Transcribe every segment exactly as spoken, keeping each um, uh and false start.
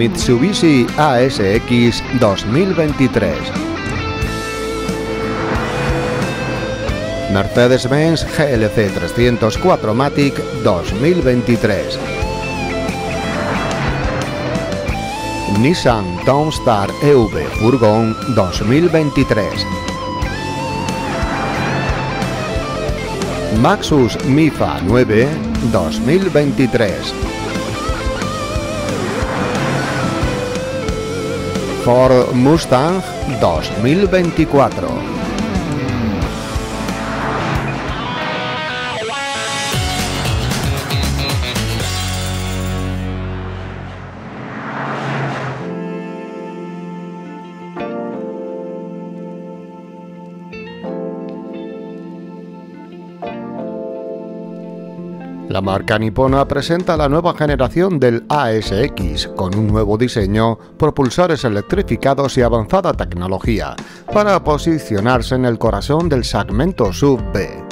Mitsubishi A S X dos mil veintitrés. Mercedes-Benz G L C trescientos cuatro Matic dos mil veintitrés. Nissan Townstar E V Furgón dos mil veintitrés. Maxus Mifa nueve dos mil veintitrés. Ford Mustang dos mil veinticuatro. La marca nipona presenta la nueva generación del A S X con un nuevo diseño, propulsores electrificados y avanzada tecnología para posicionarse en el corazón del segmento S U V B.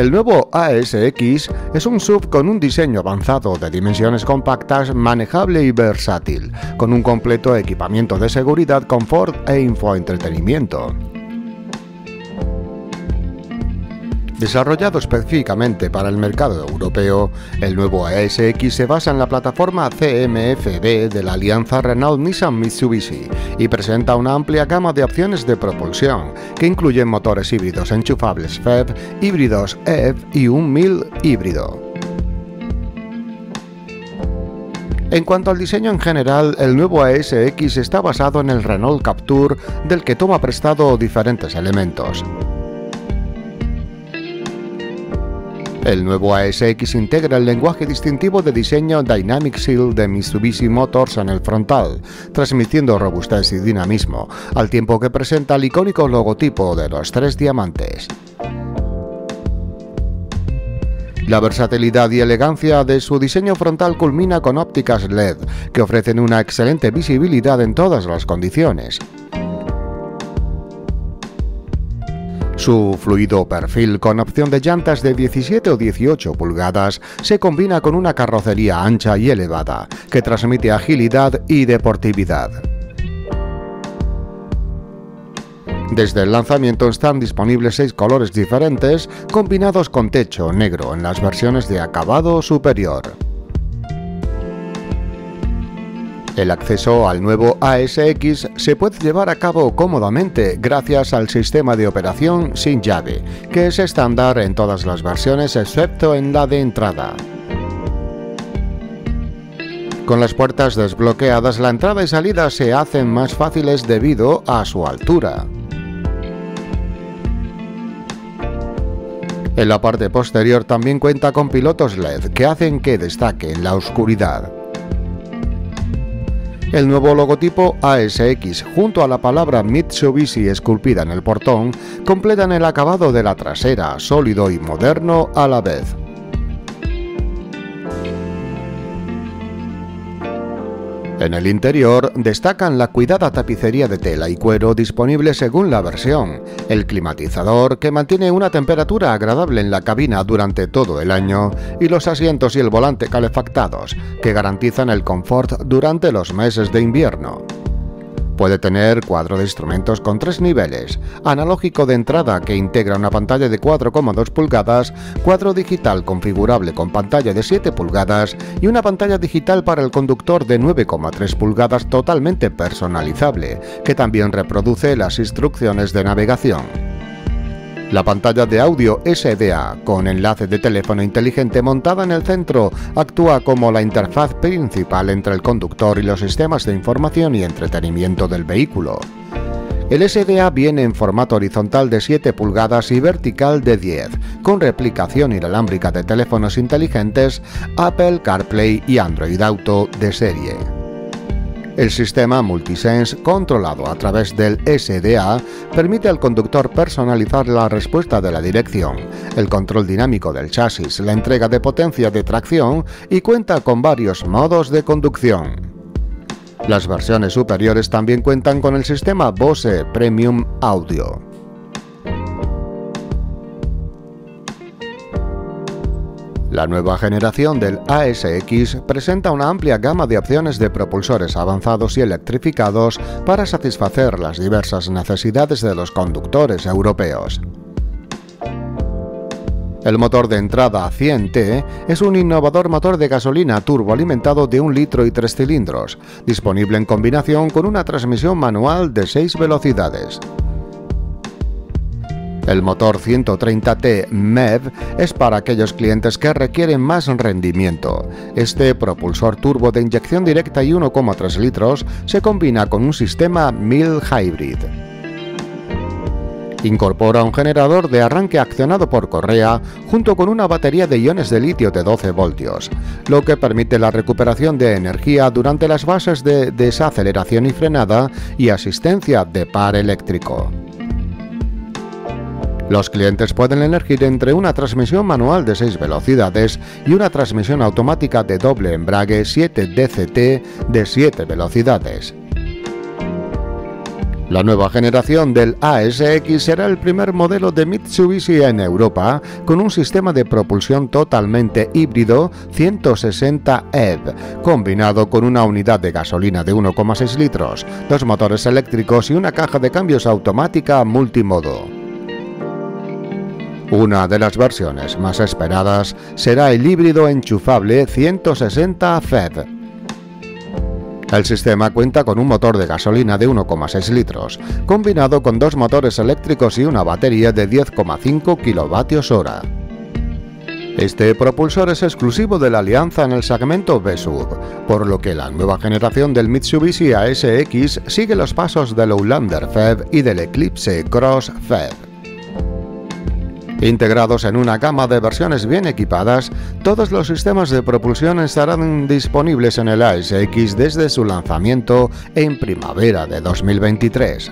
El nuevo A S X es un S U V con un diseño avanzado de dimensiones compactas, manejable y versátil, con un completo equipamiento de seguridad, confort e infoentretenimiento. Desarrollado específicamente para el mercado europeo, el nuevo A S X se basa en la plataforma C M F B de la alianza Renault-Nissan-Mitsubishi y presenta una amplia gama de opciones de propulsión, que incluyen motores híbridos enchufables F E V, híbridos E V y un mil híbrido. En cuanto al diseño en general, el nuevo A S X está basado en el Renault Captur, del que toma prestado diferentes elementos. El nuevo A S X integra el lenguaje distintivo de diseño Dynamic Shield de Mitsubishi Motors en el frontal, transmitiendo robustez y dinamismo, al tiempo que presenta el icónico logotipo de los tres diamantes. La versatilidad y elegancia de su diseño frontal culmina con ópticas L E D, que ofrecen una excelente visibilidad en todas las condiciones. Su fluido perfil con opción de llantas de diecisiete o dieciocho pulgadas se combina con una carrocería ancha y elevada, que transmite agilidad y deportividad. Desde el lanzamiento están disponibles seis colores diferentes, combinados con techo negro en las versiones de acabado superior. El acceso al nuevo A S X se puede llevar a cabo cómodamente gracias al sistema de operación sin llave, que es estándar en todas las versiones excepto en la de entrada. Con las puertas desbloqueadas, la entrada y salida se hacen más fáciles debido a su altura. En la parte posterior también cuenta con pilotos L E D que hacen que destaque en la oscuridad. El nuevo logotipo A S X, junto a la palabra Mitsubishi esculpida en el portón, completan el acabado de la trasera, sólido y moderno a la vez. En el interior destacan la cuidada tapicería de tela y cuero disponible según la versión, el climatizador que mantiene una temperatura agradable en la cabina durante todo el año y los asientos y el volante calefactados, que garantizan el confort durante los meses de invierno. Puede tener cuadro de instrumentos con tres niveles, analógico de entrada que integra una pantalla de cuatro coma dos pulgadas, cuadro digital configurable con pantalla de siete pulgadas y una pantalla digital para el conductor de nueve coma tres pulgadas totalmente personalizable, que también reproduce las instrucciones de navegación. La pantalla de audio S D A con enlace de teléfono inteligente montada en el centro actúa como la interfaz principal entre el conductor y los sistemas de información y entretenimiento del vehículo. El S D A viene en formato horizontal de siete pulgadas y vertical de diez, con replicación inalámbrica de teléfonos inteligentes, Apple CarPlay y Android Auto de serie. El sistema Multisense, controlado a través del S D A, permite al conductor personalizar la respuesta de la dirección, el control dinámico del chasis, la entrega de potencia de tracción y cuenta con varios modos de conducción. Las versiones superiores también cuentan con el sistema Bose Premium Audio. La nueva generación del A S X presenta una amplia gama de opciones de propulsores avanzados y electrificados para satisfacer las diversas necesidades de los conductores europeos. El motor de entrada cien T es un innovador motor de gasolina turboalimentado de un litro y tres cilindros, disponible en combinación con una transmisión manual de seis velocidades. El motor ciento treinta T M E V es para aquellos clientes que requieren más rendimiento. Este propulsor turbo de inyección directa y uno coma tres litros se combina con un sistema mild hybrid. Incorpora un generador de arranque accionado por correa junto con una batería de iones de litio de doce voltios, lo que permite la recuperación de energía durante las fases de desaceleración y frenada y asistencia de par eléctrico. Los clientes pueden elegir entre una transmisión manual de seis velocidades y una transmisión automática de doble embrague siete D C T de siete velocidades. La nueva generación del A S X será el primer modelo de Mitsubishi en Europa con un sistema de propulsión totalmente híbrido ciento sesenta E V, combinado con una unidad de gasolina de uno coma seis litros, dos motores eléctricos y una caja de cambios automática multimodo. Una de las versiones más esperadas será el híbrido enchufable ciento sesenta F E V. El sistema cuenta con un motor de gasolina de uno coma seis litros, combinado con dos motores eléctricos y una batería de diez coma cinco kilovatios hora. Este propulsor es exclusivo de la alianza en el segmento B SUV, por lo que la nueva generación del Mitsubishi A S X sigue los pasos del Outlander F E V y del Eclipse Cross F E V. Integrados en una gama de versiones bien equipadas, todos los sistemas de propulsión estarán disponibles en el A S X desde su lanzamiento en primavera de dos mil veintitrés.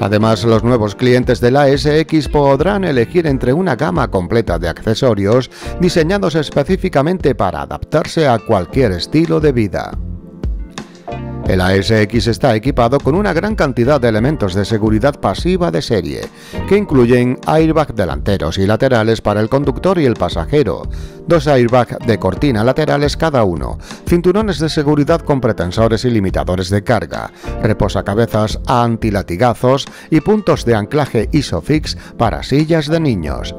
Además, los nuevos clientes del A S X podrán elegir entre una gama completa de accesorios diseñados específicamente para adaptarse a cualquier estilo de vida. El A S X está equipado con una gran cantidad de elementos de seguridad pasiva de serie, que incluyen airbags delanteros y laterales para el conductor y el pasajero, dos airbags de cortina laterales cada uno, cinturones de seguridad con pretensores y limitadores de carga, reposacabezas antilatigazos y puntos de anclaje ISOFIX para sillas de niños.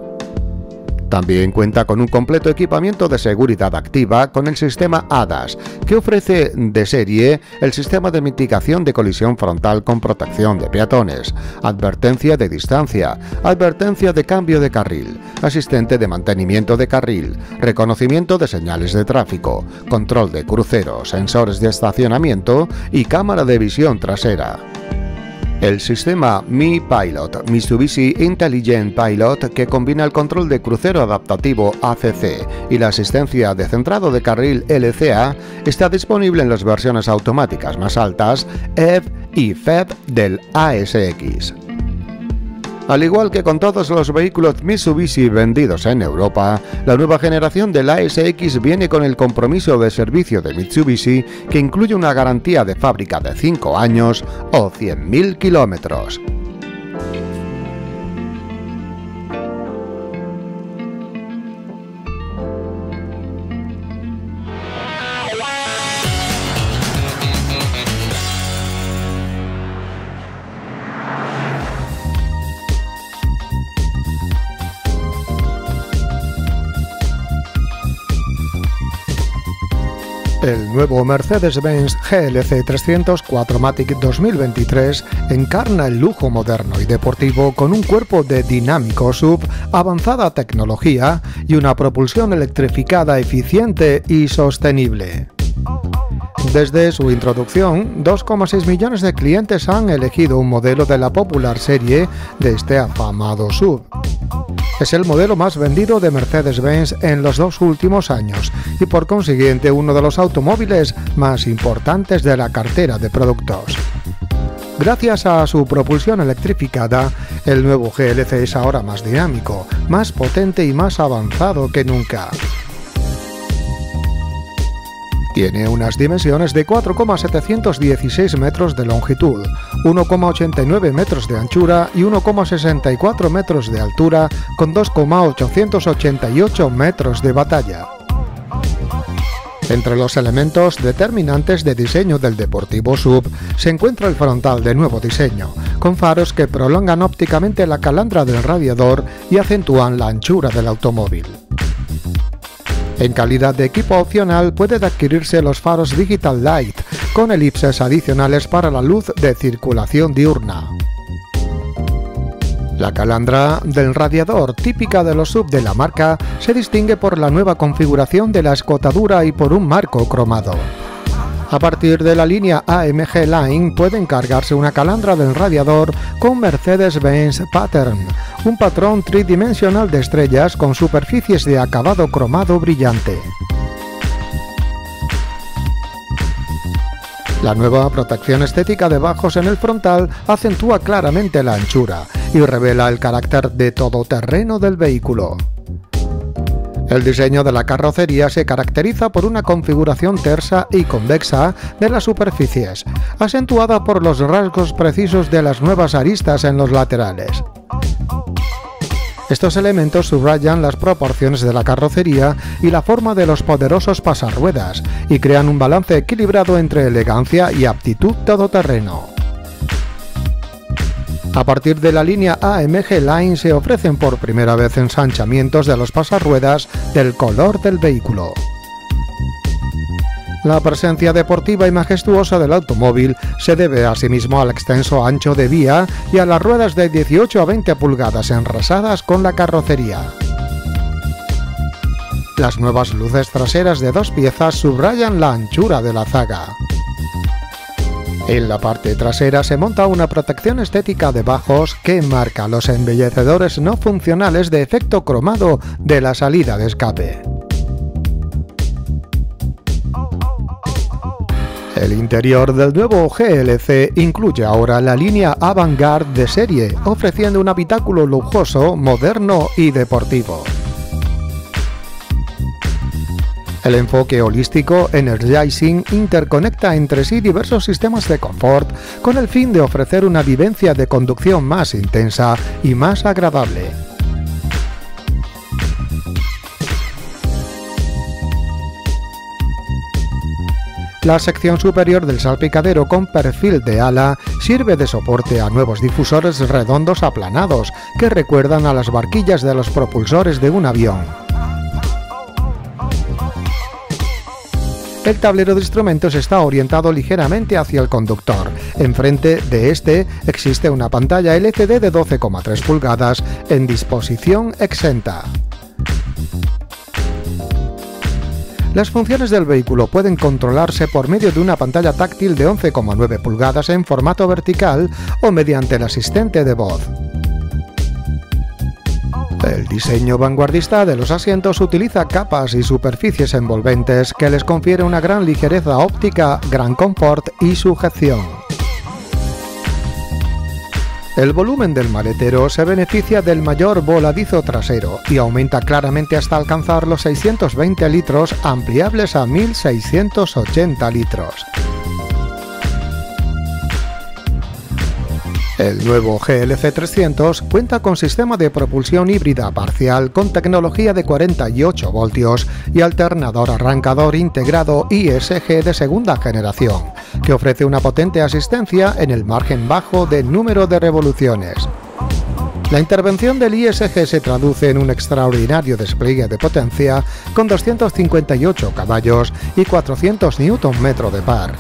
También cuenta con un completo equipamiento de seguridad activa con el sistema A D A S, que ofrece de serie el sistema de mitigación de colisión frontal con protección de peatones, advertencia de distancia, advertencia de cambio de carril, asistente de mantenimiento de carril, reconocimiento de señales de tráfico, control de crucero, sensores de estacionamiento y cámara de visión trasera. El sistema Mi Pilot, Mitsubishi Intelligent Pilot, que combina el control de crucero adaptativo A C C y la asistencia de centrado de carril L C A, está disponible en las versiones automáticas más altas E V y F E V del A S X. Al igual que con todos los vehículos Mitsubishi vendidos en Europa, la nueva generación del A S X viene con el compromiso de servicio de Mitsubishi que incluye una garantía de fábrica de cinco años o cien mil kilómetros. El nuevo Mercedes-Benz G L C trescientos cuatro matic dos mil veintitrés encarna el lujo moderno y deportivo con un cuerpo de dinámico S U V, avanzada tecnología y una propulsión electrificada eficiente y sostenible. Desde su introducción, dos coma seis millones de clientes han elegido un modelo de la popular serie de este afamado S U V. Es el modelo más vendido de Mercedes-Benz en los dos últimos años y por consiguiente uno de los automóviles más importantes de la cartera de productos. Gracias a su propulsión electrificada, el nuevo G L C es ahora más dinámico, más potente y más avanzado que nunca. Tiene unas dimensiones de cuatro coma setecientos dieciséis metros de longitud, uno coma ochenta y nueve metros de anchura y uno coma sesenta y cuatro metros de altura, con dos coma ochocientos ochenta y ocho metros de batalla. Entre los elementos determinantes de diseño del Deportivo S U V se encuentra el frontal de nuevo diseño, con faros que prolongan ópticamente la calandra del radiador y acentúan la anchura del automóvil. En calidad de equipo opcional pueden adquirirse los faros Digital Light, con elipses adicionales para la luz de circulación diurna. La calandra del radiador, típica de los S U V de la marca, se distingue por la nueva configuración de la escotadura y por un marco cromado. A partir de la línea A M G Line puede encargarse una calandra del radiador con Mercedes-Benz Pattern, un patrón tridimensional de estrellas con superficies de acabado cromado brillante. La nueva protección estética de bajos en el frontal acentúa claramente la anchura y revela el carácter de todoterreno del vehículo. El diseño de la carrocería se caracteriza por una configuración tersa y convexa de las superficies, acentuada por los rasgos precisos de las nuevas aristas en los laterales. Estos elementos subrayan las proporciones de la carrocería y la forma de los poderosos pasarruedas, y crean un balance equilibrado entre elegancia y aptitud todoterreno. A partir de la línea A M G Line se ofrecen por primera vez ensanchamientos de los pasarruedas del color del vehículo. La presencia deportiva y majestuosa del automóvil se debe asimismo al extenso ancho de vía y a las ruedas de dieciocho a veinte pulgadas enrasadas con la carrocería. Las nuevas luces traseras de dos piezas subrayan la anchura de la zaga. En la parte trasera se monta una protección estética de bajos que marca los embellecedores no funcionales de efecto cromado de la salida de escape. El interior del nuevo G L C incluye ahora la línea Avantgarde de serie, ofreciendo un habitáculo lujoso, moderno y deportivo. El enfoque holístico Energizing interconecta entre sí diversos sistemas de confort con el fin de ofrecer una vivencia de conducción más intensa y más agradable. La sección superior del salpicadero con perfil de ala sirve de soporte a nuevos difusores redondos aplanados que recuerdan a las barquillas de los propulsores de un avión. El tablero de instrumentos está orientado ligeramente hacia el conductor. Enfrente de este existe una pantalla L C D de doce coma tres pulgadas en disposición exenta. Las funciones del vehículo pueden controlarse por medio de una pantalla táctil de once coma nueve pulgadas en formato vertical o mediante el asistente de voz. El diseño vanguardista de los asientos utiliza capas y superficies envolventes que les confiere una gran ligereza óptica, gran confort y sujeción. El volumen del maletero se beneficia del mayor voladizo trasero y aumenta claramente hasta alcanzar los seiscientos veinte litros, ampliables a mil seiscientos ochenta litros. El nuevo G L C trescientos cuenta con sistema de propulsión híbrida parcial con tecnología de cuarenta y ocho voltios y alternador arrancador integrado I S G de segunda generación, que ofrece una potente asistencia en el margen bajo de número de revoluciones. La intervención del I S G se traduce en un extraordinario despliegue de potencia con doscientos cincuenta y ocho caballos y cuatrocientos N M de par.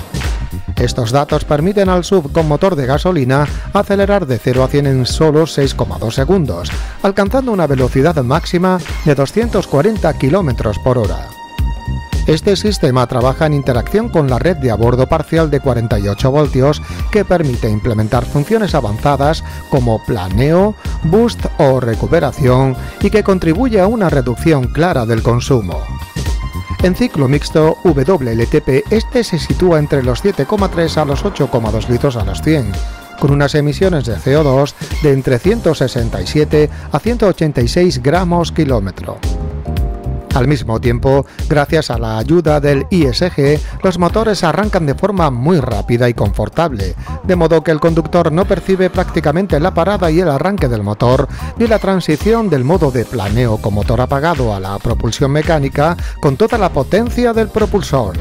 Estos datos permiten al S U V con motor de gasolina acelerar de cero a cien en solo seis coma dos segundos, alcanzando una velocidad máxima de doscientos cuarenta kilómetros por hora. Este sistema trabaja en interacción con la red de a bordo parcial de cuarenta y ocho voltios que permite implementar funciones avanzadas como planeo, boost o recuperación y que contribuye a una reducción clara del consumo. En ciclo mixto W L T P, este se sitúa entre los siete coma tres a los ocho coma dos litros a los cien, con unas emisiones de C O dos de entre ciento sesenta y siete a ciento ochenta y seis gramos kilómetro. Al mismo tiempo, gracias a la ayuda del I S G, los motores arrancan de forma muy rápida y confortable, de modo que el conductor no percibe prácticamente la parada y el arranque del motor, ni la transición del modo de planeo con motor apagado a la propulsión mecánica con toda la potencia del propulsor.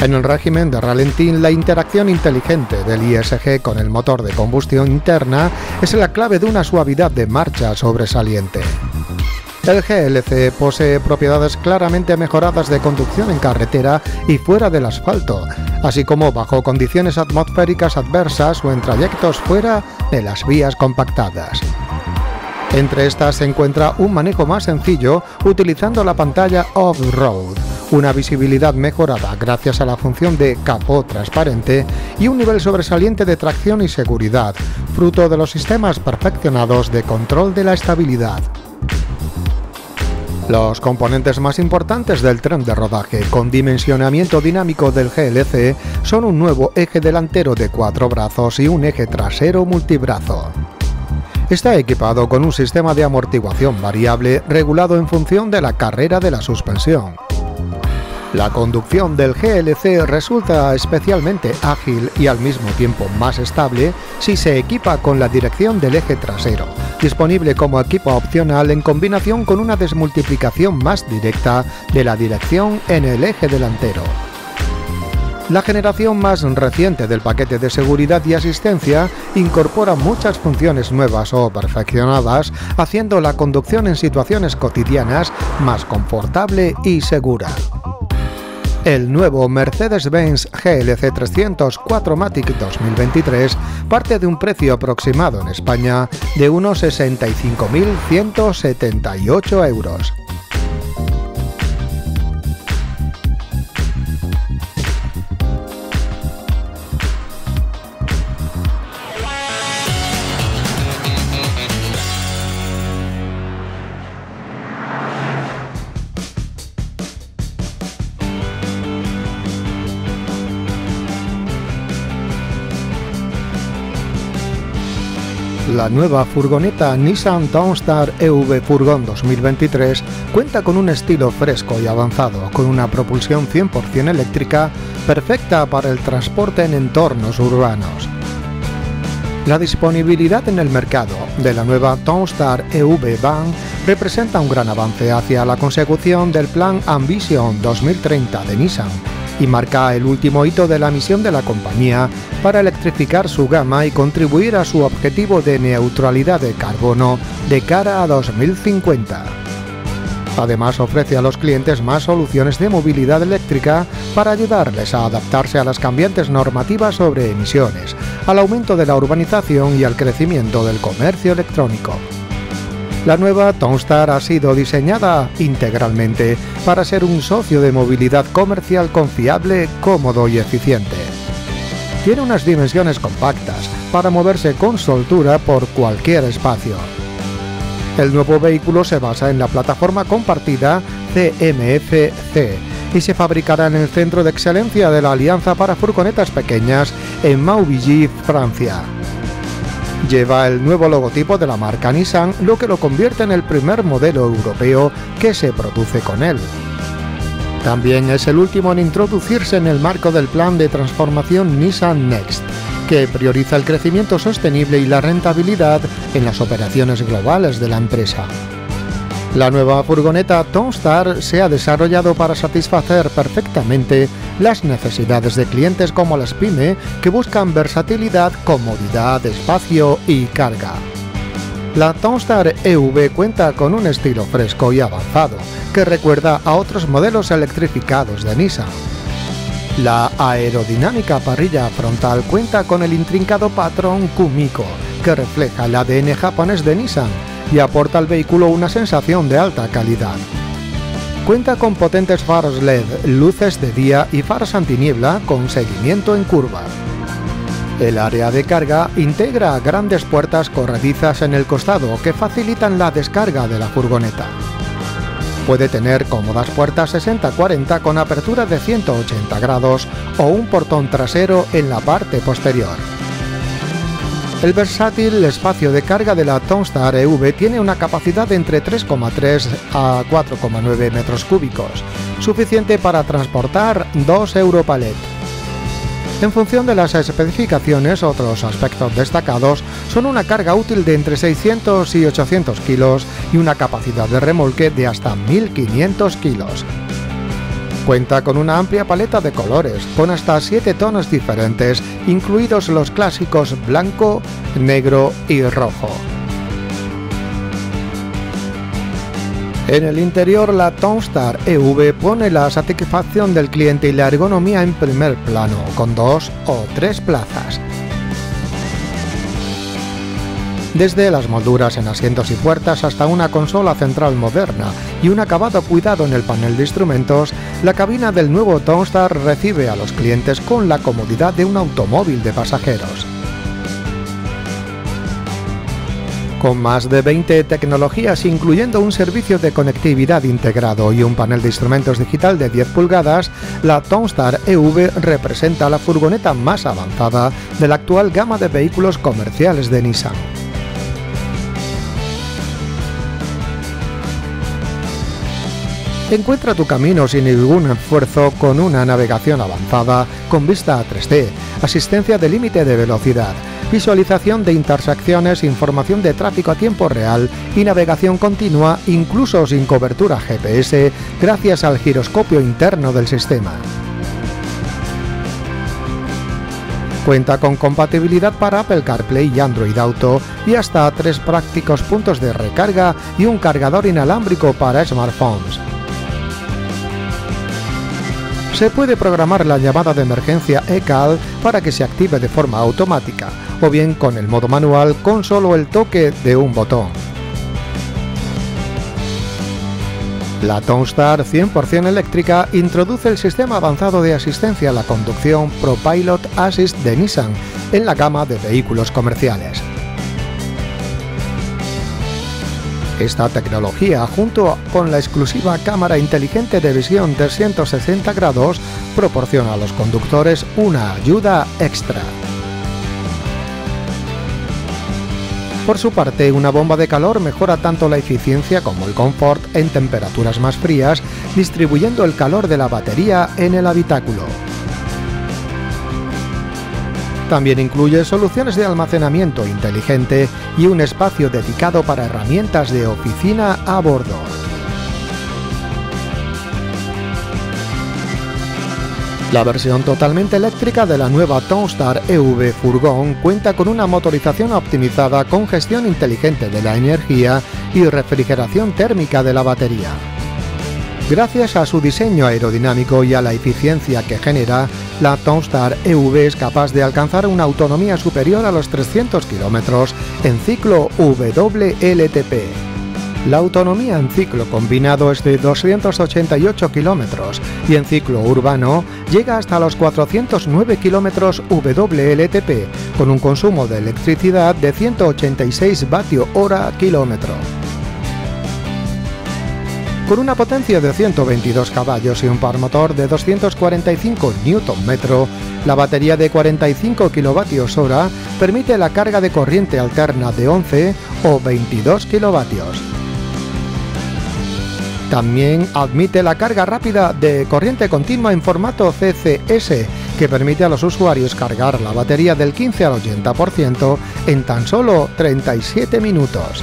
En el régimen de ralentín, la interacción inteligente del I S G con el motor de combustión interna es la clave de una suavidad de marcha sobresaliente. El G L C posee propiedades claramente mejoradas de conducción en carretera y fuera del asfalto, así como bajo condiciones atmosféricas adversas o en trayectos fuera de las vías compactadas. Entre estas se encuentra un manejo más sencillo utilizando la pantalla off-road, una visibilidad mejorada gracias a la función de capó transparente y un nivel sobresaliente de tracción y seguridad, fruto de los sistemas perfeccionados de control de la estabilidad. Los componentes más importantes del tren de rodaje con dimensionamiento dinámico del G L C son un nuevo eje delantero de cuatro brazos y un eje trasero multibrazo. Está equipado con un sistema de amortiguación variable regulado en función de la carrera de la suspensión. La conducción del G L C resulta especialmente ágil y al mismo tiempo más estable si se equipa con la dirección del eje trasero, disponible como equipo opcional en combinación con una desmultiplicación más directa de la dirección en el eje delantero. La generación más reciente del paquete de seguridad y asistencia incorpora muchas funciones nuevas o perfeccionadas, haciendo la conducción en situaciones cotidianas más confortable y segura. El nuevo Mercedes-Benz G L C trescientos cuatro matic dos mil veintitrés parte de un precio aproximado en España de unos sesenta y cinco mil ciento setenta y ocho euros. La nueva furgoneta Nissan Townstar E V Furgón dos mil veintitrés cuenta con un estilo fresco y avanzado, con una propulsión cien por cien eléctrica perfecta para el transporte en entornos urbanos. La disponibilidad en el mercado de la nueva Townstar E V Van representa un gran avance hacia la consecución del Plan Ambition dos mil treinta de Nissan, y marca el último hito de la misión de la compañía para electrificar su gama y contribuir a su objetivo de neutralidad de carbono de cara a dos mil cincuenta. Además, ofrece a los clientes más soluciones de movilidad eléctrica para ayudarles a adaptarse a las cambiantes normativas sobre emisiones, al aumento de la urbanización y al crecimiento del comercio electrónico. La nueva Townstar ha sido diseñada integralmente para ser un socio de movilidad comercial confiable, cómodo y eficiente. Tiene unas dimensiones compactas para moverse con soltura por cualquier espacio. El nuevo vehículo se basa en la plataforma compartida C M F C y se fabricará en el Centro de Excelencia de la Alianza para Furgonetas Pequeñas en Maubeuge, Francia. Lleva el nuevo logotipo de la marca Nissan, lo que lo convierte en el primer modelo europeo que se produce con él. También es el último en introducirse en el marco del plan de transformación Nissan Next, que prioriza el crecimiento sostenible y la rentabilidad en las operaciones globales de la empresa. La nueva furgoneta Townstar se ha desarrollado para satisfacer perfectamente las necesidades de clientes como las pyme, que buscan versatilidad, comodidad, espacio y carga. La Townstar E V cuenta con un estilo fresco y avanzado, que recuerda a otros modelos electrificados de Nissan. La aerodinámica parrilla frontal cuenta con el intrincado patrón Kumiko, que refleja el A D N japonés de Nissan, y aporta al vehículo una sensación de alta calidad. Cuenta con potentes faros L E D, luces de día y faros antiniebla con seguimiento en curva. El área de carga integra grandes puertas corredizas en el costado que facilitan la descarga de la furgoneta. Puede tener cómodas puertas sesenta cuarenta con apertura de ciento ochenta grados o un portón trasero en la parte posterior. El versátil espacio de carga de la Townstar E V tiene una capacidad de entre tres coma tres a cuatro coma nueve metros cúbicos, suficiente para transportar dos Europalet. En función de las especificaciones, otros aspectos destacados son una carga útil de entre seiscientos y ochocientos kilos y una capacidad de remolque de hasta mil quinientos kilos. Cuenta con una amplia paleta de colores, con hasta siete tonos diferentes, incluidos los clásicos blanco, negro y rojo. En el interior, la Townstar E V pone la satisfacción del cliente y la ergonomía en primer plano, con dos o tres plazas. Desde las molduras en asientos y puertas hasta una consola central moderna y un acabado cuidado en el panel de instrumentos, la cabina del nuevo Townstar recibe a los clientes con la comodidad de un automóvil de pasajeros. Con más de veinte tecnologías, incluyendo un servicio de conectividad integrado y un panel de instrumentos digital de diez pulgadas, la Townstar E V representa la furgoneta más avanzada de la actual gama de vehículos comerciales de Nissan. Encuentra tu camino sin ningún esfuerzo con una navegación avanzada con vista a tres D, asistencia de límite de velocidad, visualización de intersecciones, información de tráfico a tiempo real y navegación continua incluso sin cobertura G P S gracias al giroscopio interno del sistema. Cuenta con compatibilidad para Apple CarPlay y Android Auto y hasta tres prácticos puntos de recarga y un cargador inalámbrico para smartphones. Se puede programar la llamada de emergencia E C A L para que se active de forma automática, o bien con el modo manual con solo el toque de un botón. La Townstar cien por cien eléctrica introduce el sistema avanzado de asistencia a la conducción ProPilot Assist de Nissan en la gama de vehículos comerciales. Esta tecnología, junto con la exclusiva cámara inteligente de visión de trescientos sesenta grados, proporciona a los conductores una ayuda extra. Por su parte, una bomba de calor mejora tanto la eficiencia como el confort en temperaturas más frías, distribuyendo el calor de la batería en el habitáculo. También incluye soluciones de almacenamiento inteligente y un espacio dedicado para herramientas de oficina a bordo. La versión totalmente eléctrica de la nueva Townstar E V Furgón cuenta con una motorización optimizada con gestión inteligente de la energía y refrigeración térmica de la batería. Gracias a su diseño aerodinámico y a la eficiencia que genera, la Townstar E V es capaz de alcanzar una autonomía superior a los trescientos kilómetros en ciclo W L T P. La autonomía en ciclo combinado es de doscientos ochenta y ocho kilómetros y en ciclo urbano llega hasta los cuatrocientos nueve kilómetros W L T P, con un consumo de electricidad de ciento ochenta y seis vatio hora kilómetro. Con una potencia de ciento veintidós caballos y un par motor de doscientos cuarenta y cinco Nm, la batería de cuarenta y cinco kilovatios hora permite la carga de corriente alterna de once o veintidós kilovatios. También admite la carga rápida de corriente continua en formato C C S, que permite a los usuarios cargar la batería del quince al ochenta por ciento en tan solo treinta y siete minutos.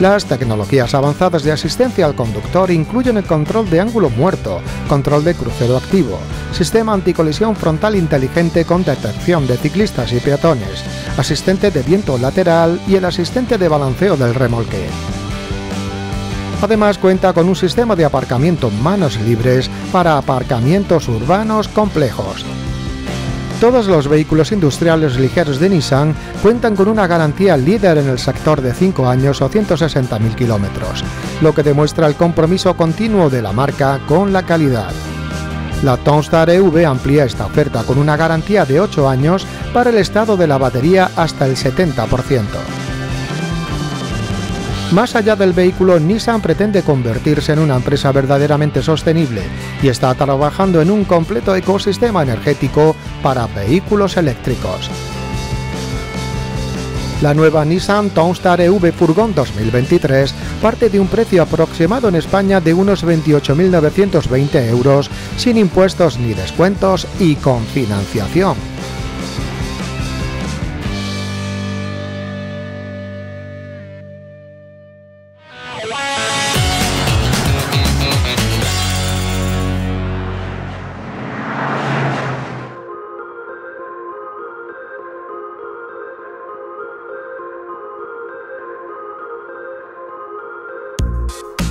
Las tecnologías avanzadas de asistencia al conductor incluyen el control de ángulo muerto, control de crucero activo, sistema anticolisión frontal inteligente con detección de ciclistas y peatones, asistente de viento lateral y el asistente de balanceo del remolque. Además cuenta con un sistema de aparcamiento manos libres para aparcamientos urbanos complejos. Todos los vehículos industriales ligeros de Nissan cuentan con una garantía líder en el sector de cinco años o ciento sesenta mil kilómetros, lo que demuestra el compromiso continuo de la marca con la calidad. La Townstar E V amplía esta oferta con una garantía de ocho años para el estado de la batería hasta el setenta por ciento. Más allá del vehículo, Nissan pretende convertirse en una empresa verdaderamente sostenible y está trabajando en un completo ecosistema energético para vehículos eléctricos. La nueva Nissan Townstar E V Furgón dos mil veintitrés parte de un precio aproximado en España de unos veintiocho mil novecientos veinte euros, sin impuestos ni descuentos y con financiación.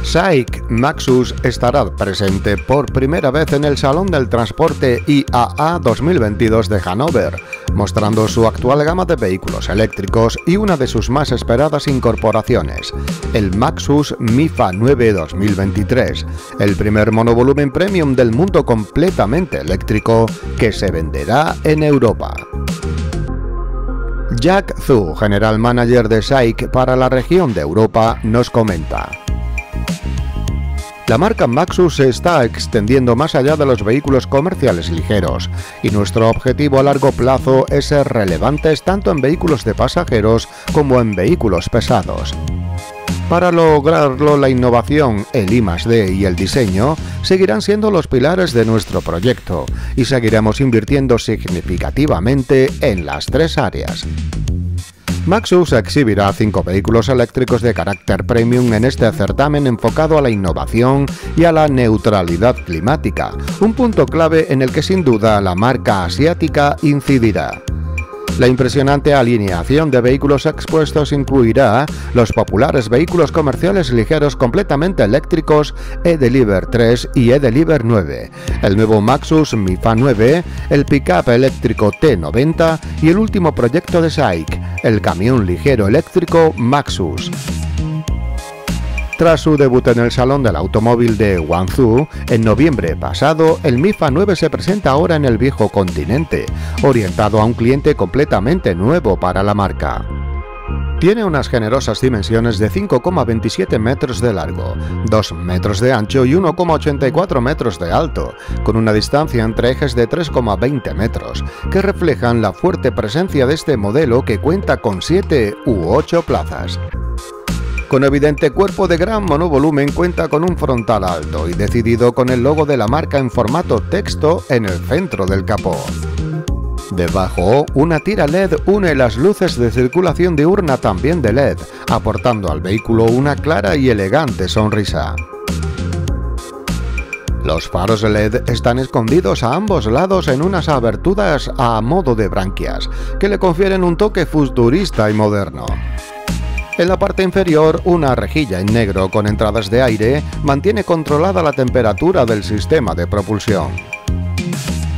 SAIC Maxus estará presente por primera vez en el Salón del Transporte I A A dos mil veintidós de Hannover, mostrando su actual gama de vehículos eléctricos y una de sus más esperadas incorporaciones, el Maxus MIFA nueve dos mil veintitrés, el primer monovolumen premium del mundo completamente eléctrico que se venderá en Europa. Jack Zhu, General Manager de SAIC para la región de Europa, nos comenta: la marca Maxus se está extendiendo más allá de los vehículos comerciales ligeros y nuestro objetivo a largo plazo es ser relevantes tanto en vehículos de pasajeros como en vehículos pesados. Para lograrlo, la innovación, el I más D y el diseño seguirán siendo los pilares de nuestro proyecto y seguiremos invirtiendo significativamente en las tres áreas. Maxus exhibirá cinco vehículos eléctricos de carácter premium en este certamen enfocado a la innovación y a la neutralidad climática, un punto clave en el que sin duda la marca asiática incidirá. La impresionante alineación de vehículos expuestos incluirá los populares vehículos comerciales ligeros completamente eléctricos e-Deliver tres y e-Deliver nueve, el nuevo Maxus MIFA nueve, el pickup eléctrico T noventa y el último proyecto de SAIC, el camión ligero eléctrico Maxus. Tras su debut en el Salón del Automóvil de Guangzhou en noviembre pasado, el MIFA nueve se presenta ahora en el viejo continente, orientado a un cliente completamente nuevo para la marca. Tiene unas generosas dimensiones de cinco coma veintisiete metros de largo, dos metros de ancho y uno coma ochenta y cuatro metros de alto, con una distancia entre ejes de tres coma veinte metros, que reflejan la fuerte presencia de este modelo que cuenta con siete u ocho plazas. Con evidente cuerpo de gran monovolumen, cuenta con un frontal alto y decidido con el logo de la marca en formato texto en el centro del capó. Debajo, una tira L E D une las luces de circulación diurna también de L E D, aportando al vehículo una clara y elegante sonrisa. Los faros L E D están escondidos a ambos lados en unas aberturas a modo de branquias, que le confieren un toque futurista y moderno. En la parte inferior, una rejilla en negro con entradas de aire mantiene controlada la temperatura del sistema de propulsión.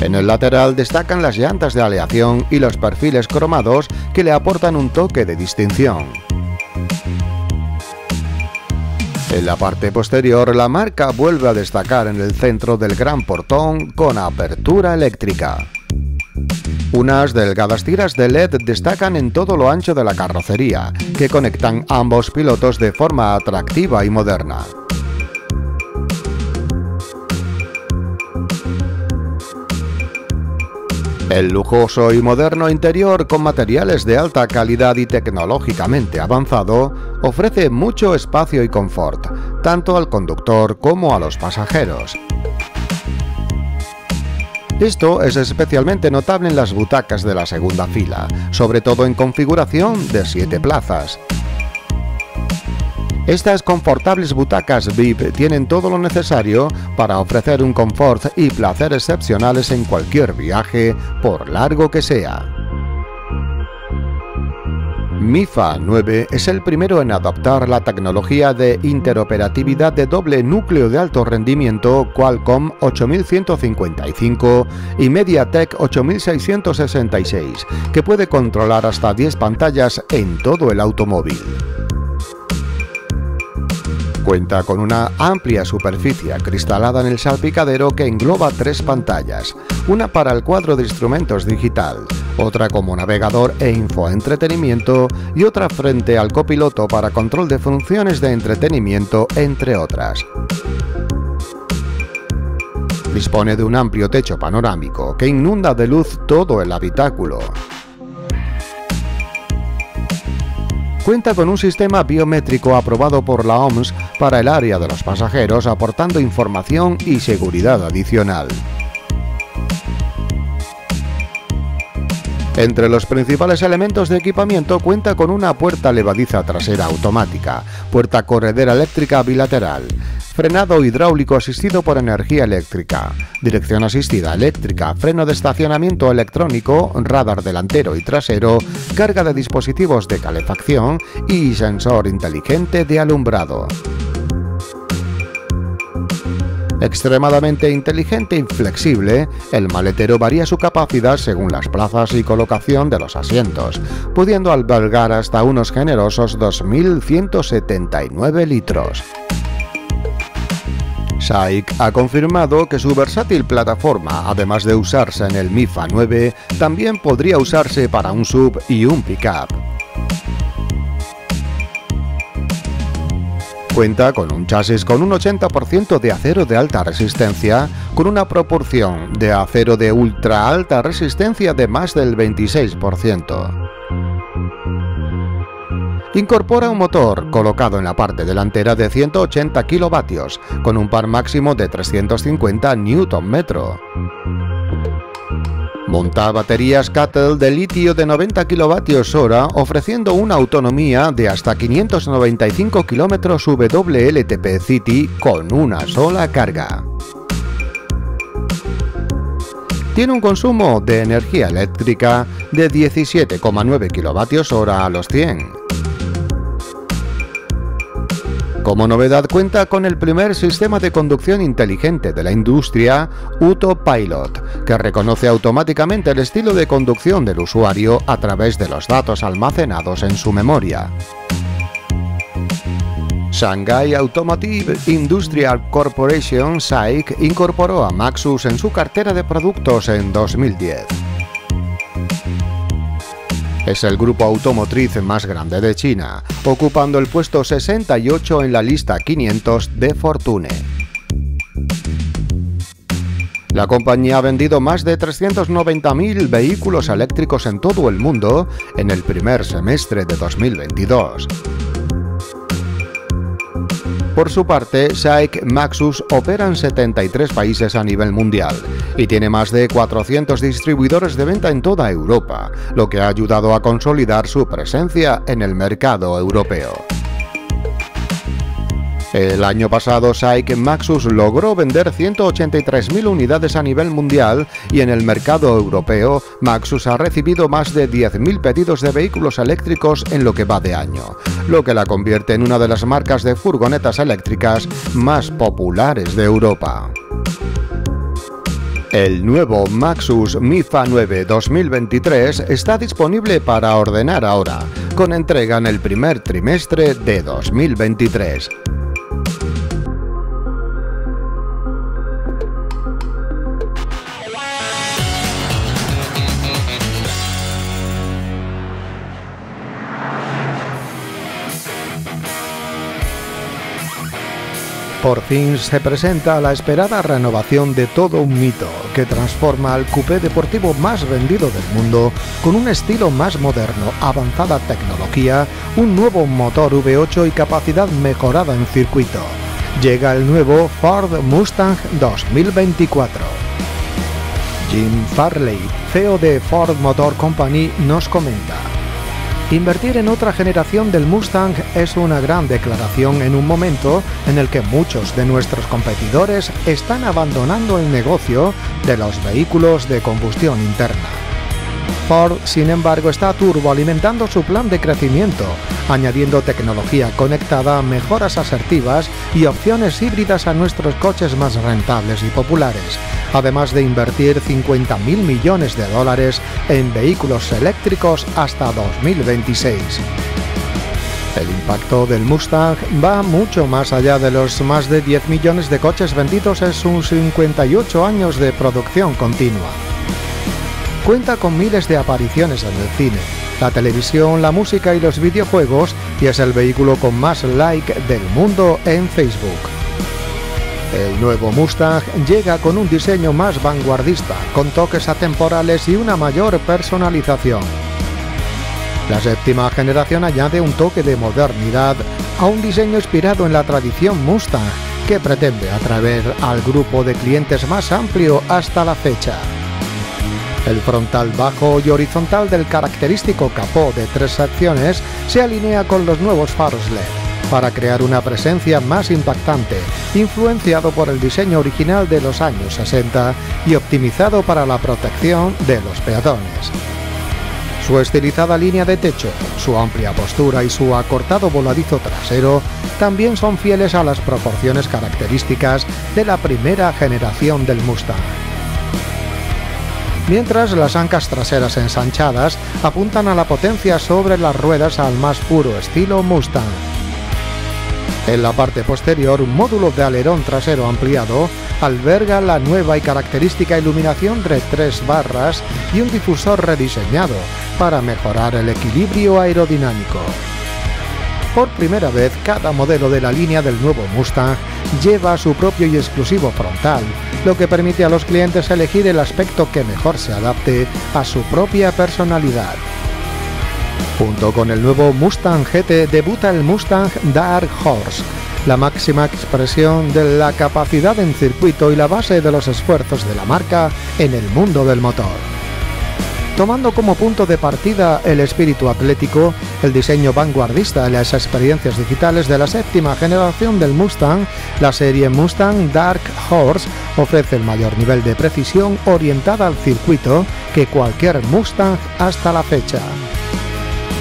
En el lateral destacan las llantas de aleación y los perfiles cromados que le aportan un toque de distinción. En la parte posterior, la marca vuelve a destacar en el centro del gran portón con apertura eléctrica. Unas delgadas tiras de L E D destacan en todo lo ancho de la carrocería, que conectan ambos pilotos de forma atractiva y moderna. El lujoso y moderno interior, con materiales de alta calidad y tecnológicamente avanzado, ofrece mucho espacio y confort, tanto al conductor como a los pasajeros. Esto es especialmente notable en las butacas de la segunda fila, sobre todo en configuración de siete plazas. Estas confortables butacas V I P tienen todo lo necesario para ofrecer un confort y placer excepcionales en cualquier viaje, por largo que sea. MIFA nueve es el primero en adoptar la tecnología de interoperatividad de doble núcleo de alto rendimiento Qualcomm ocho mil ciento cincuenta y cinco y MediaTek ocho mil seiscientos sesenta y seis, que puede controlar hasta diez pantallas en todo el automóvil. Cuenta con una amplia superficie acristalada en el salpicadero que engloba tres pantallas, una para el cuadro de instrumentos digital, otra como navegador e infoentretenimiento y otra frente al copiloto para control de funciones de entretenimiento, entre otras. Dispone de un amplio techo panorámico que inunda de luz todo el habitáculo. cuenta con un sistema biométrico aprobado por la O M S para el área de los pasajeros, aportando información y seguridad adicional. Entre los principales elementos de equipamiento cuenta con una puerta levadiza trasera automática, puerta corredera eléctrica bilateral, frenado hidráulico asistido por energía eléctrica, dirección asistida eléctrica, freno de estacionamiento electrónico, radar delantero y trasero, carga de dispositivos de calefacción y sensor inteligente de alumbrado. Extremadamente inteligente y flexible, el maletero varía su capacidad según las plazas y colocación de los asientos, pudiendo albergar hasta unos generosos dos mil ciento setenta y nueve litros. SAIC ha confirmado que su versátil plataforma, además de usarse en el MIFA nueve, también podría usarse para un S U V y un pick-up. Cuenta con un chasis con un ochenta por ciento de acero de alta resistencia, con una proporción de acero de ultra alta resistencia de más del veintiséis por ciento. Incorpora un motor colocado en la parte delantera de ciento ochenta kilovatios, con un par máximo de trescientos cincuenta newton metros. Monta baterías CATL de litio de noventa kilovatios hora, ofreciendo una autonomía de hasta quinientos noventa y cinco kilómetros W L T P City con una sola carga. Tiene un consumo de energía eléctrica de diecisiete coma nueve kilovatios hora a los cien. Como novedad cuenta con el primer sistema de conducción inteligente de la industria, Autopilot, que reconoce automáticamente el estilo de conducción del usuario a través de los datos almacenados en su memoria. Shanghai Automotive Industrial Corporation SAIC incorporó a Maxus en su cartera de productos en dos mil diez. Es el grupo automotriz más grande de China, ocupando el puesto sesenta y ocho en la lista quinientos de Fortune. La compañía ha vendido más de trescientos noventa mil vehículos eléctricos en todo el mundo en el primer semestre de dos mil veintidós. Por su parte, SAIC Maxus opera en setenta y tres países a nivel mundial y tiene más de cuatrocientos distribuidores de venta en toda Europa, lo que ha ayudado a consolidar su presencia en el mercado europeo. El año pasado, SAIC Maxus logró vender ciento ochenta y tres mil unidades a nivel mundial y en el mercado europeo, Maxus ha recibido más de diez mil pedidos de vehículos eléctricos en lo que va de año, lo que la convierte en una de las marcas de furgonetas eléctricas más populares de Europa. El nuevo Maxus MIFA nueve dos mil veintitrés está disponible para ordenar ahora, con entrega en el primer trimestre de dos mil veintitrés. Por fin se presenta la esperada renovación de todo un mito que transforma al coupé deportivo más vendido del mundo con un estilo más moderno, avanzada tecnología, un nuevo motor V ocho y capacidad mejorada en circuito. Llega el nuevo Ford Mustang dos mil veinticuatro. Jim Farley, C E O de Ford Motor Company, nos comenta: invertir en otra generación del Mustang es una gran declaración en un momento en el que muchos de nuestros competidores están abandonando el negocio de los vehículos de combustión interna. Ford, sin embargo, está turboalimentando su plan de crecimiento, añadiendo tecnología conectada, mejoras asertivas y opciones híbridas a nuestros coches más rentables y populares, además de invertir cincuenta mil millones de dólares en vehículos eléctricos hasta dos mil veintiséis. El impacto del Mustang va mucho más allá de los más de diez millones de coches vendidos en sus cincuenta y ocho años de producción continua. Cuenta con miles de apariciones en el cine, la televisión, la música y los videojuegos, y es el vehículo con más like del mundo en Facebook. El nuevo Mustang llega con un diseño más vanguardista, con toques atemporales y una mayor personalización. La séptima generación añade un toque de modernidad a un diseño inspirado en la tradición Mustang, que pretende atraer al grupo de clientes más amplio hasta la fecha. El frontal bajo y horizontal del característico capó de tres secciones se alinea con los nuevos faros L E D para crear una presencia más impactante, influenciado por el diseño original de los años sesenta y optimizado para la protección de los peatones. Su estilizada línea de techo, su amplia postura y su acortado voladizo trasero también son fieles a las proporciones características de la primera generación del Mustang. Mientras, las ancas traseras ensanchadas apuntan a la potencia sobre las ruedas al más puro estilo Mustang. En la parte posterior, un módulo de alerón trasero ampliado alberga la nueva y característica iluminación de tres barras y un difusor rediseñado para mejorar el equilibrio aerodinámico. Por primera vez, cada modelo de la línea del nuevo Mustang lleva su propio y exclusivo frontal, lo que permite a los clientes elegir el aspecto que mejor se adapte a su propia personalidad. Junto con el nuevo Mustang G T debuta el Mustang Dark Horse, la máxima expresión de la capacidad en circuito y la base de los esfuerzos de la marca en el mundo del motor. Tomando como punto de partida el espíritu atlético, el diseño vanguardista y las experiencias digitales de la séptima generación del Mustang, la serie Mustang Dark Horse ofrece el mayor nivel de precisión orientada al circuito que cualquier Mustang hasta la fecha.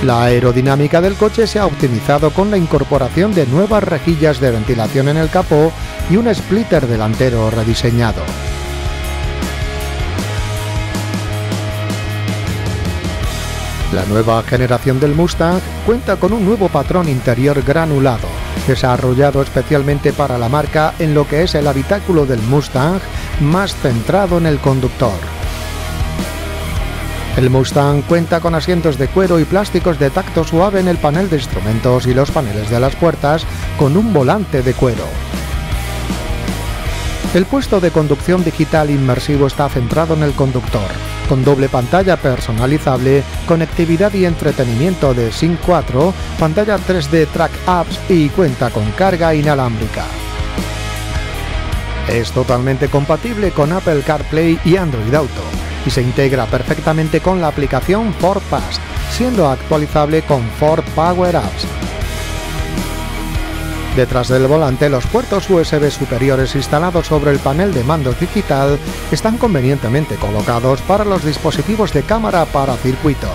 La aerodinámica del coche se ha optimizado con la incorporación de nuevas rejillas de ventilación en el capó y un splitter delantero rediseñado. La nueva generación del Mustang cuenta con un nuevo patrón interior granulado, desarrollado especialmente para la marca en lo que es el habitáculo del Mustang, más centrado en el conductor. El Mustang cuenta con asientos de cuero y plásticos de tacto suave en el panel de instrumentos y los paneles de las puertas con un volante de cuero. El puesto de conducción digital inmersivo está centrado en el conductor, con doble pantalla personalizable, conectividad y entretenimiento de SYNC cuatro, pantalla tres D Track Apps y cuenta con carga inalámbrica. Es totalmente compatible con Apple CarPlay y Android Auto, y se integra perfectamente con la aplicación Ford Pass, siendo actualizable con Ford Power Apps. Detrás del volante, los puertos U S B superiores instalados sobre el panel de mandos digital están convenientemente colocados para los dispositivos de cámara para circuito,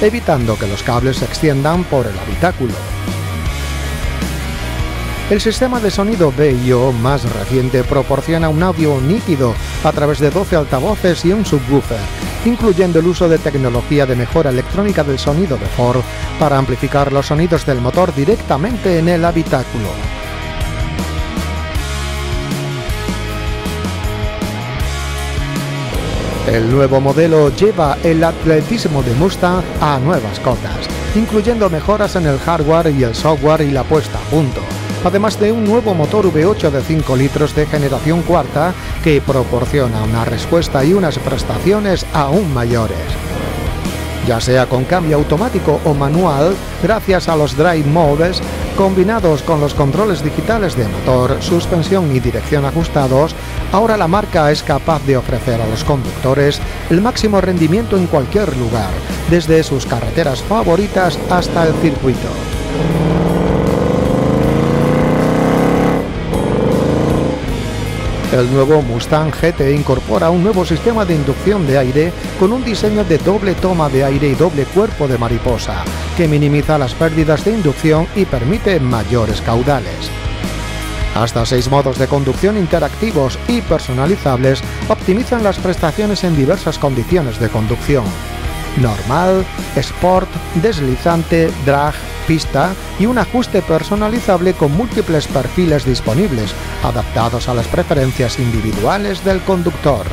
evitando que los cables se extiendan por el habitáculo. El sistema de sonido B I O más reciente proporciona un audio nítido a través de doce altavoces y un subwoofer, incluyendo el uso de tecnología de mejora electrónica del sonido de Ford para amplificar los sonidos del motor directamente en el habitáculo. El nuevo modelo lleva el atletismo de Mustang a nuevas cotas, incluyendo mejoras en el hardware y el software y la puesta a punto, además de un nuevo motor V ocho de cinco litros de generación cuarta que proporciona una respuesta y unas prestaciones aún mayores. Ya sea con cambio automático o manual, gracias a los Drive Modes, combinados con los controles digitales de motor, suspensión y dirección ajustados, ahora la marca es capaz de ofrecer a los conductores el máximo rendimiento en cualquier lugar, desde sus carreteras favoritas hasta el circuito. El nuevo Mustang G T incorpora un nuevo sistema de inducción de aire con un diseño de doble toma de aire y doble cuerpo de mariposa, que minimiza las pérdidas de inducción y permite mayores caudales. Hasta seis modos de conducción interactivos y personalizables optimizan las prestaciones en diversas condiciones de conducción: normal, sport, deslizante, drag, pista y un ajuste personalizable con múltiples perfiles disponibles, adaptados a las preferencias individuales del conductor.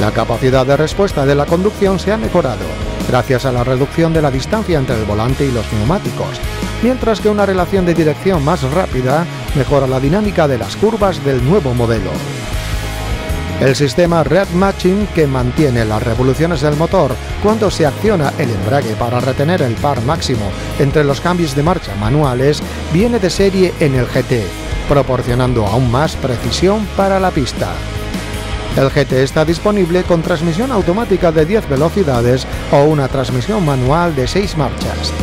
La capacidad de respuesta de la conducción se ha mejorado, gracias a la reducción de la distancia entre el volante y los neumáticos, mientras que una relación de dirección más rápida mejora la dinámica de las curvas del nuevo modelo. El sistema Rev Matching, que mantiene las revoluciones del motor cuando se acciona el embrague para retener el par máximo entre los cambios de marcha manuales, viene de serie en el G T, proporcionando aún más precisión para la pista. El G T está disponible con transmisión automática de diez velocidades o una transmisión manual de seis marchas.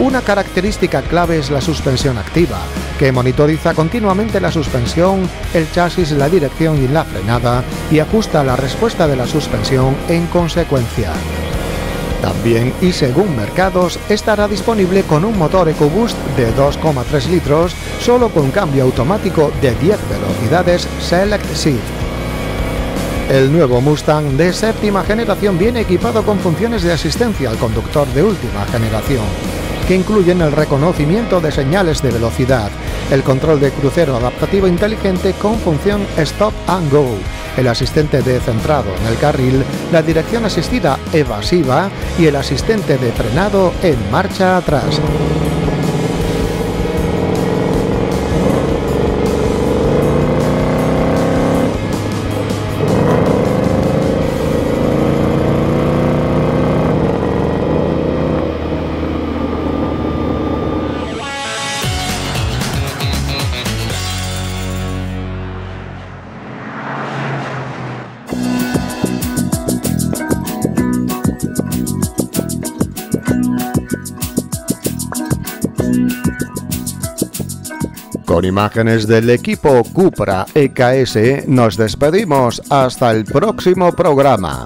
Una característica clave es la suspensión activa, que monitoriza continuamente la suspensión, el chasis, la dirección y la frenada, y ajusta la respuesta de la suspensión en consecuencia. También, y según mercados, estará disponible con un motor EcoBoost de dos coma tres litros, solo con cambio automático de diez velocidades Select Shift. El nuevo Mustang de séptima generación viene equipado con funciones de asistencia al conductor de última generación, que incluyen el reconocimiento de señales de velocidad, el control de crucero adaptativo inteligente con función Stop and Go, el asistente de centrado en el carril, la dirección asistida evasiva y el asistente de frenado en marcha atrás. Con imágenes del equipo Cupra E K S nos despedimos hasta el próximo programa.